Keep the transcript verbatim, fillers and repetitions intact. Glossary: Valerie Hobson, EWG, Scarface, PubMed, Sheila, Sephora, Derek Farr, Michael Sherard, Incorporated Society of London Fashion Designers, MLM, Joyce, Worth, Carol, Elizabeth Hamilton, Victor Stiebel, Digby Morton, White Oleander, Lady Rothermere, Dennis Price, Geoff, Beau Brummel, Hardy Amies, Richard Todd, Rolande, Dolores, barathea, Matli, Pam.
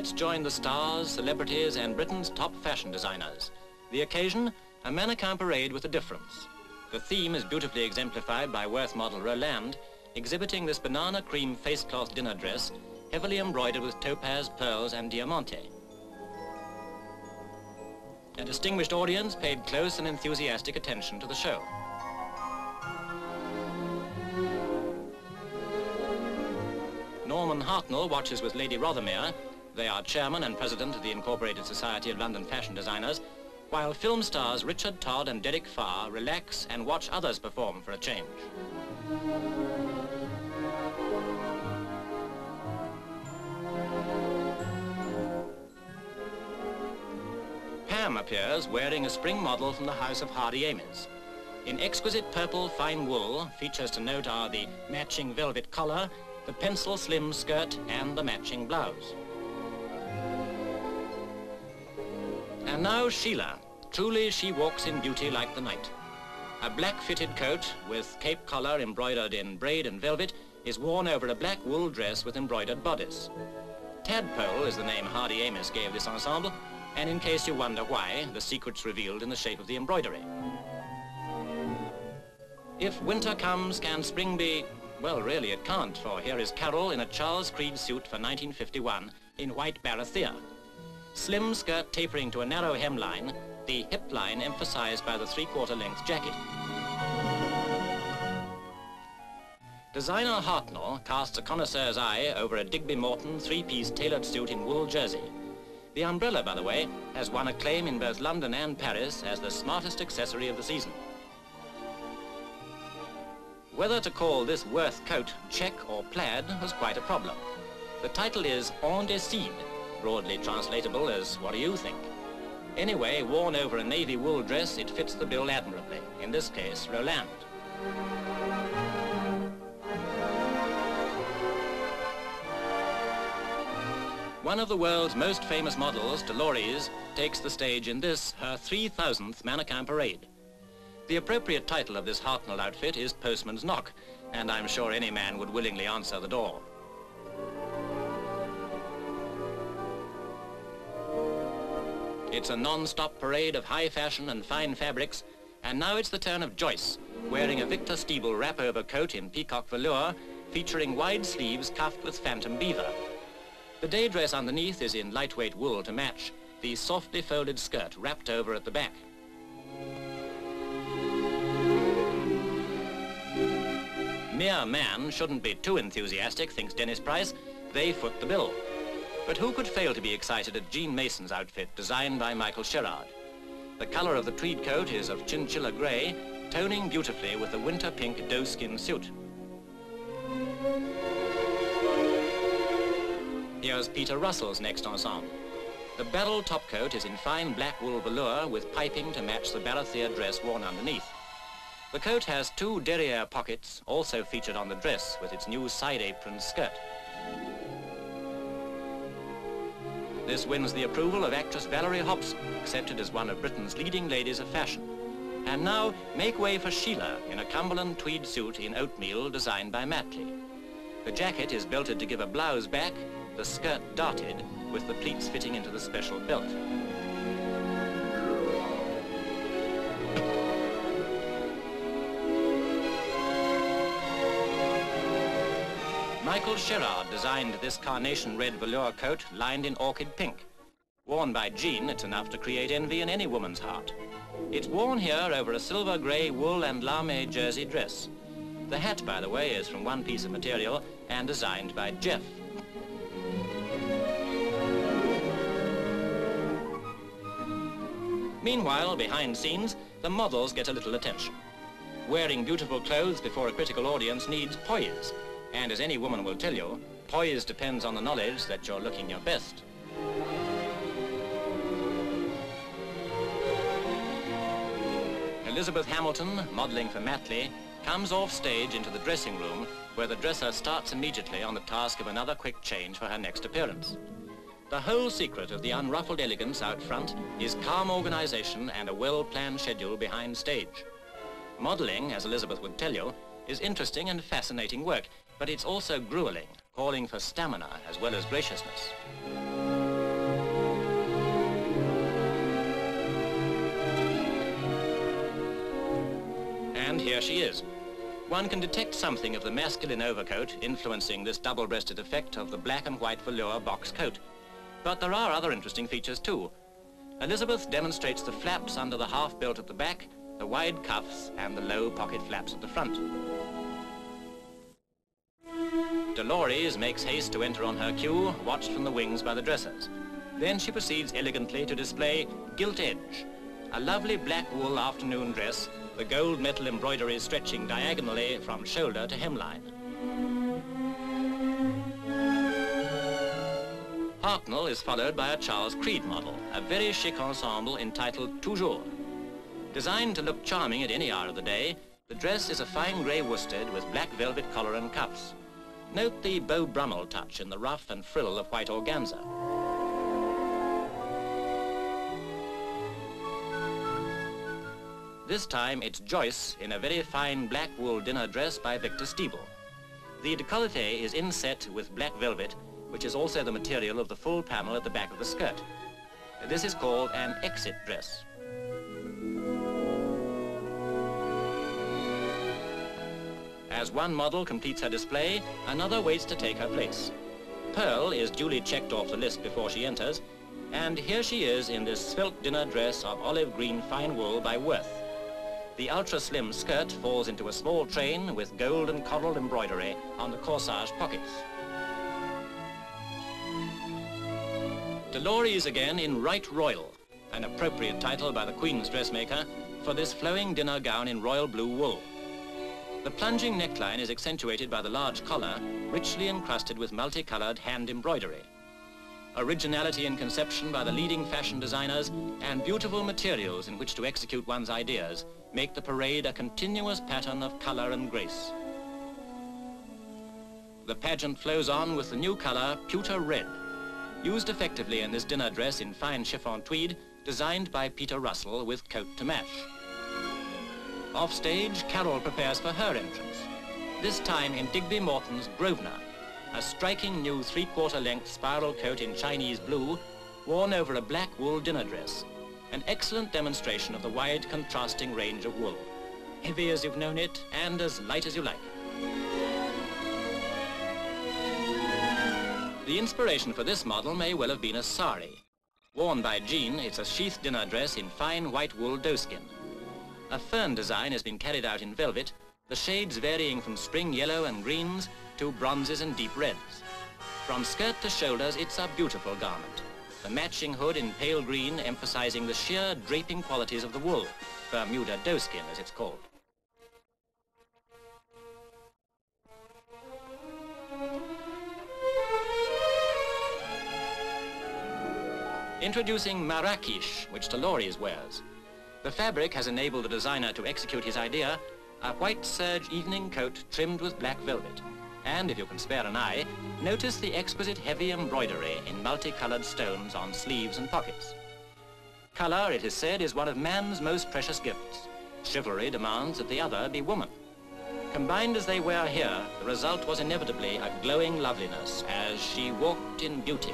Let's join the stars, celebrities, and Britain's top fashion designers. The occasion, a mannequin parade with a difference. The theme is beautifully exemplified by Worth model Rolande, exhibiting this banana cream facecloth dinner dress, heavily embroidered with topaz, pearls, and diamante. A distinguished audience paid close and enthusiastic attention to the show. Norman Hartnell watches with Lady Rothermere. They are chairman and president of the Incorporated Society of London Fashion Designers, while film stars Richard Todd and Derek Farr relax and watch others perform for a change. Pam appears wearing a spring model from the house of Hardy Amies. In exquisite purple fine wool, features to note are the matching velvet collar, the pencil slim skirt, and the matching blouse. And now Sheila. Truly she walks in beauty like the night. A black-fitted coat with cape collar embroidered in braid and velvet is worn over a black wool dress with embroidered bodice. Tadpole is the name Hardy Amies gave this ensemble, and in case you wonder why, the secret's revealed in the shape of the embroidery. If winter comes, can spring be? Well, really it can't, for here is Carol in a Charles Creed suit for nineteen fifty-one in white barathea. Slim skirt tapering to a narrow hemline, the hip line emphasized by the three-quarter length jacket. Designer Hartnell casts a connoisseur's eye over a Digby Morton three-piece tailored suit in wool jersey. The umbrella, by the way, has won acclaim in both London and Paris as the smartest accessory of the season. Whether to call this Worth coat check or plaid was quite a problem. The title is On Décide, broadly translatable as what do you think? Anyway, worn over a navy wool dress, it fits the bill admirably, in this case, Rolande. One of the world's most famous models, Dolores, takes the stage in this, her three thousandth mannequin parade. The appropriate title of this Hartnell outfit is Postman's Knock, and I'm sure any man would willingly answer the door. It's a non-stop parade of high fashion and fine fabrics, and now it's the turn of Joyce, wearing a Victor Stiebel wrap-over coat in peacock velour, featuring wide sleeves cuffed with phantom beaver. The day dress underneath is in lightweight wool to match, the softly folded skirt wrapped over at the back. Mere man shouldn't be too enthusiastic, thinks Dennis Price. They foot the bill. But who could fail to be excited at Jean Mason's outfit, designed by Michael Sherard? The colour of the tweed coat is of chinchilla grey, toning beautifully with the winter pink doe-skin suit. Here's Peter Russell's next ensemble. The barrel topcoat is in fine black wool velour with piping to match the barathea dress worn underneath. The coat has two derriere pockets, also featured on the dress with its new side apron skirt. This wins the approval of actress Valerie Hobson, accepted as one of Britain's leading ladies of fashion. And now, make way for Sheila in a Cumberland tweed suit in oatmeal designed by Matli. The jacket is belted to give a blouse back, the skirt darted, with the pleats fitting into the special belt. Michael Sherard designed this carnation red velour coat lined in orchid pink. Worn by Jean, it's enough to create envy in any woman's heart. It's worn here over a silver grey wool and lame jersey dress. The hat, by the way, is from one piece of material and designed by Geoff. Meanwhile, behind scenes, the models get a little attention. Wearing beautiful clothes before a critical audience needs poise. And as any woman will tell you, poise depends on the knowledge that you're looking your best. Elizabeth Hamilton, modelling for Matli, comes off stage into the dressing room where the dresser starts immediately on the task of another quick change for her next appearance. The whole secret of the unruffled elegance out front is calm organisation and a well-planned schedule behind stage. Modelling, as Elizabeth would tell you, is interesting and fascinating work, but it's also grueling, calling for stamina as well as graciousness. And here she is. One can detect something of the masculine overcoat influencing this double-breasted effect of the black and white velour box coat. But there are other interesting features too. Elizabeth demonstrates the flaps under the half belt at the back, the wide cuffs and the low pocket flaps at the front. Dolores makes haste to enter on her cue, watched from the wings by the dressers. Then she proceeds elegantly to display Gilt Edge, a lovely black wool afternoon dress, the gold metal embroidery stretching diagonally from shoulder to hemline. Hartnell is followed by a Charles Creed model, a very chic ensemble entitled Toujours. Designed to look charming at any hour of the day, the dress is a fine grey worsted with black velvet collar and cuffs. Note the Beau Brummel touch in the ruff and frill of white organza. This time it's Joyce in a very fine black wool dinner dress by Victor Stiebel. The décolleté is inset with black velvet, which is also the material of the full panel at the back of the skirt. This is called an exit dress. As one model completes her display, another waits to take her place. Pearl is duly checked off the list before she enters, and here she is in this svelte dinner dress of olive green fine wool by Worth. The ultra-slim skirt falls into a small train with gold and coral embroidery on the corsage pockets. Dolores again in Right Royal, an appropriate title by the Queen's dressmaker for this flowing dinner gown in royal blue wool. The plunging neckline is accentuated by the large collar, richly encrusted with multicolored hand embroidery. Originality in conception by the leading fashion designers and beautiful materials in which to execute one's ideas make the parade a continuous pattern of color and grace. The pageant flows on with the new color, pewter red, used effectively in this dinner dress in fine chiffon tweed, designed by Peter Russell with coat to match. Offstage, Carol prepares for her entrance, this time in Digby Morton's Grosvenor, a striking new three-quarter length spiral coat in Chinese blue, worn over a black wool dinner dress, an excellent demonstration of the wide contrasting range of wool, heavy as you've known it and as light as you like. The inspiration for this model may well have been a sari. Worn by Jean, it's a sheath dinner dress in fine white wool doeskin. A fern design has been carried out in velvet, the shades varying from spring yellow and greens to bronzes and deep reds. From skirt to shoulders, it's a beautiful garment. The matching hood in pale green emphasizing the sheer draping qualities of the wool, Bermuda doeskin as it's called. Introducing Marrakesh, which Dolores wears. The fabric has enabled the designer to execute his idea, a white serge evening coat trimmed with black velvet. And if you can spare an eye, notice the exquisite heavy embroidery in multicolored stones on sleeves and pockets. Color, it is said, is one of man's most precious gifts. Chivalry demands that the other be woman. Combined as they were here, the result was inevitably a glowing loveliness as she walked in beauty.